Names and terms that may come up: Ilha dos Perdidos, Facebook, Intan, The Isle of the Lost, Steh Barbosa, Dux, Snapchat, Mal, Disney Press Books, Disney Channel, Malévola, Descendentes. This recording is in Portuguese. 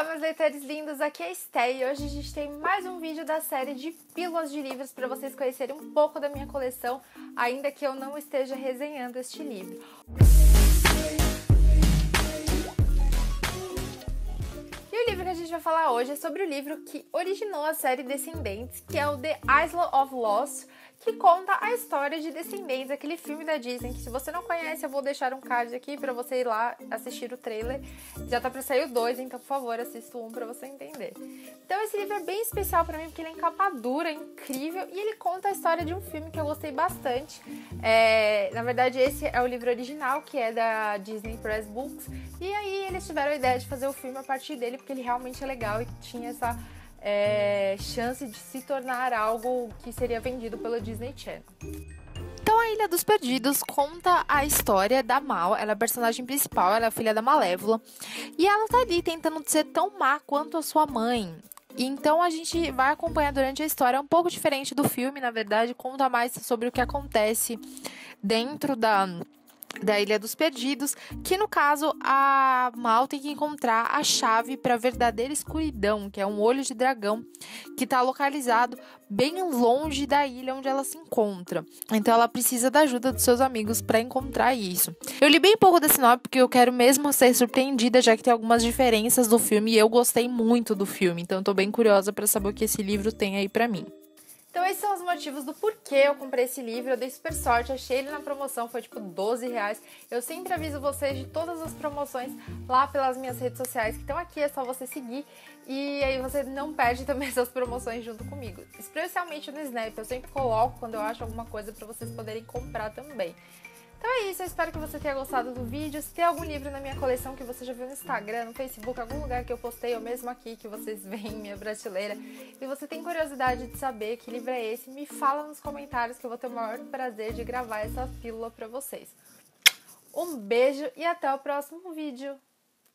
Olá, meus leitores lindos, aqui é a Esté e hoje a gente tem mais um vídeo da série de pílulas de livros para vocês conhecerem um pouco da minha coleção, ainda que eu não esteja resenhando este livro. E o livro que a gente vai falar hoje é sobre o livro que originou a série Descendentes, que é o The Isle of the Lost, que conta a história de Descendentes, aquele filme da Disney, que se você não conhece, eu vou deixar um card aqui pra você ir lá assistir o trailer. Já tá pra sair o 2, então por favor, assista o 1 pra você entender. Então esse livro é bem especial pra mim, porque ele é em capa dura, é incrível, e ele conta a história de um filme que eu gostei bastante. Na verdade, esse é o livro original, que é da Disney Press Books, e aí eles tiveram a ideia de fazer o filme a partir dele, porque ele realmente é legal e tinha essa... chance de se tornar algo que seria vendido pelo Disney Channel. Então a Ilha dos Perdidos conta a história da Mal, ela é a personagem principal, ela é a filha da Malévola, e ela tá ali tentando ser tão má quanto a sua mãe. Então a gente vai acompanhar durante a história, é um pouco diferente do filme, na verdade, conta mais sobre o que acontece dentro da Ilha dos Perdidos, que no caso a Mal tem que encontrar a chave para a verdadeira escuridão, que é um olho de dragão que está localizado bem longe da ilha onde ela se encontra. Então ela precisa da ajuda dos seus amigos para encontrar isso. Eu li bem pouco da sinopse porque eu quero mesmo ser surpreendida, já que tem algumas diferenças do filme e eu gostei muito do filme, então estou bem curiosa para saber o que esse livro tem aí para mim. Então esses são os motivos do porquê eu comprei esse livro, eu dei super sorte, achei ele na promoção, foi tipo R$12. Eu sempre aviso vocês de todas as promoções lá pelas minhas redes sociais que estão aqui, é só você seguir e aí você não perde também essas promoções junto comigo. Especialmente no Snap, eu sempre coloco quando eu acho alguma coisa para vocês poderem comprar também. Então é isso, eu espero que você tenha gostado do vídeo. Se tem algum livro na minha coleção que você já viu no Instagram, no Facebook, algum lugar que eu postei, ou mesmo aqui que vocês veem minha prateleira, e você tem curiosidade de saber que livro é esse, me fala nos comentários que eu vou ter o maior prazer de gravar essa pílula pra vocês. Um beijo e até o próximo vídeo!